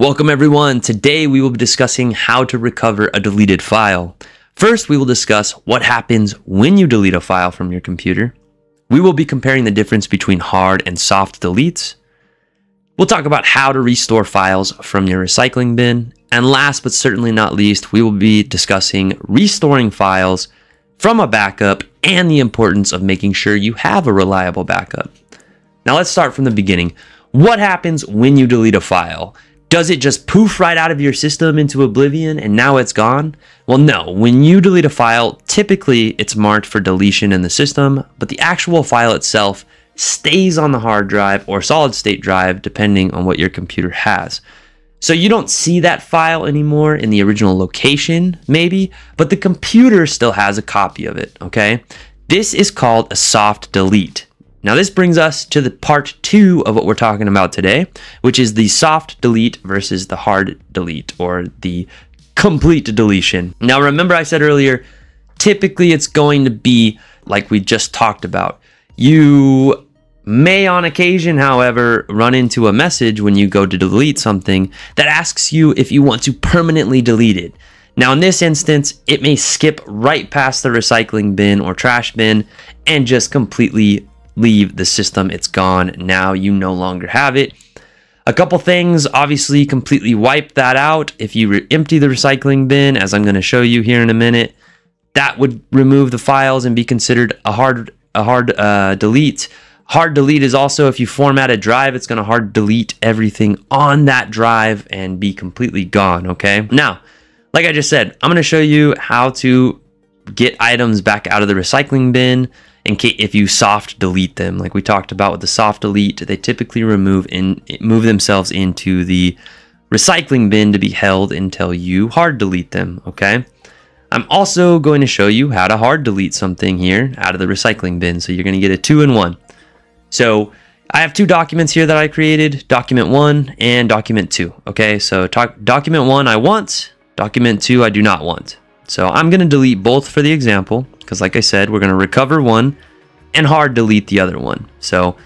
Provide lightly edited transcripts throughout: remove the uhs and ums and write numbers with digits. Welcome everyone. Today we will be discussing how to recover a deleted file. First, we will discuss what happens when you delete a file from your computer. We will be comparing the difference between hard and soft deletes. We'll talk about how to restore files from your recycling bin. And last but certainly not least, we will be discussing restoring files from a backup and the importance of making sure you have a reliable backup. Now let's start from the beginning. What happens when you delete a file? Does it just poof right out of your system into oblivion and now it's gone? Well, no. When you delete a file, typically it's marked for deletion in the system, but the actual file itself stays on the hard drive or solid state drive, depending on what your computer has. So you don't see that file anymore in the original location, maybe, but the computer still has a copy of it, okay? This is called a soft delete. Now this brings us to the part 2 of what we're talking about today, which is the soft delete versus the hard delete or the complete deletion. Now remember I said earlier, typically it's going to be like we just talked about. You may on occasion, however, run into a message when you go to delete something that asks you if you want to permanently delete it. Now in this instance, it may skip right past the recycling bin or trash bin and just completely leave the system. It's gone. Now you no longer have it. A couple things, obviously completely wipe that out. If you empty the recycling bin, as I'm going to show you here in a minute, that would remove the files and be considered a hard delete. Hard delete is also if you format a drive, it's going to hard delete everything on that drive and be completely gone. Okay. Now, like I just said, I'm going to show you how to get items back out of the recycling bin. In case if you soft delete them, like we talked about with the soft delete, they typically move themselves into the recycling bin to be held until you hard delete them. Okay, I'm also going to show you how to hard delete something here out of the recycling bin. So you're going to get a 2-in-1. So I have two documents here that I created, document 1 and document 2. Okay, so document 1 I want, document 2 I do not want. So I'm going to delete both for the example, because like I said, we're going to recover one and hard delete the other one. So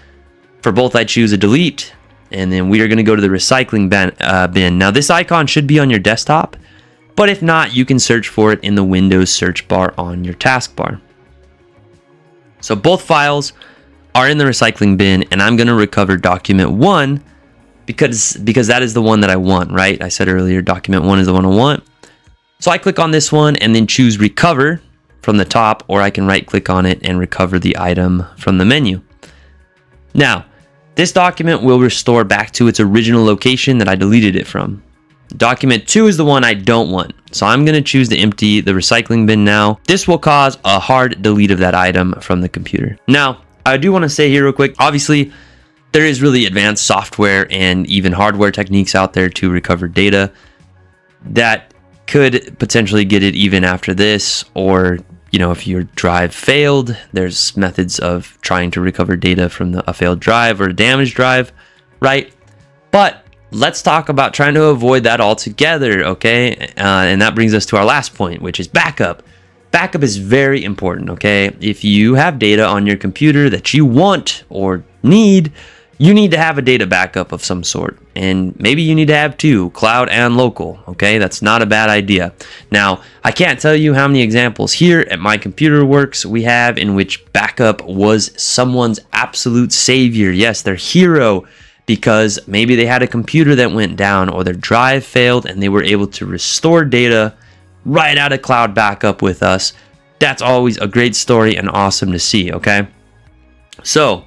for both, I choose a delete, and then we are going to go to the recycling bin. Now this icon should be on your desktop, but if not, you can search for it in the Windows search bar on your taskbar. So both files are in the recycling bin, and I'm going to recover document 1 because that is the one that I want, right? I said earlier, document 1 is the one I want. So I click on this one and then choose recover from the top, or I can right click on it and recover the item from the menu. Now, this document will restore back to its original location that I deleted it from. Document 2 is the one I don't want. So I'm going to choose to empty the recycling bin now. This will cause a hard delete of that item from the computer. Now, I do want to say here real quick, obviously, there is really advanced software and even hardware techniques out there to recover data that could potentially get it even after this, or you know, if your drive failed, there's methods of trying to recover data from a failed drive or a damaged drive, right? But let's talk about trying to avoid that altogether, okay? And that brings us to our last point, which is backup. Backup is very important, okay? If you have data on your computer that you want or need, you need to have a data backup of some sort, and maybe you need to have 2, cloud and local. Okay, that's not a bad idea. Now, I can't tell you how many examples here at My Computer Works we have in which backup was someone's absolute savior. Yes, their hero, because maybe they had a computer that went down or their drive failed and they were able to restore data right out of cloud backup with us. That's always a great story and awesome to see, okay? So,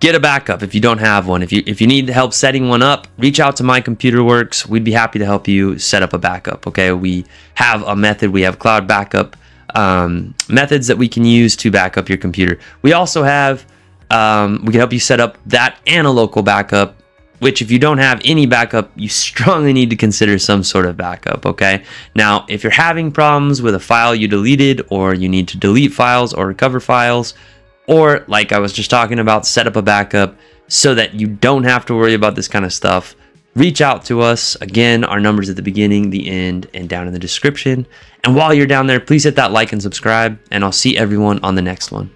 get a backup if you don't have one. If you need help setting one up, reach out to My Computer Works. We'd be happy to help you set up a backup, okay? We have a method. We have cloud backup methods that we can use to back up your computer. We also have, we can help you set up that and a local backup, which if you don't have any backup, you strongly need to consider some sort of backup, okay? Now, if you're having problems with a file you deleted, or you need to delete files or recover files, or like I was just talking about, set up a backup so that you don't have to worry about this kind of stuff, reach out to us. Again, our number's at the beginning, the end, and down in the description. And while you're down there, please hit that like and subscribe, and I'll see everyone on the next one.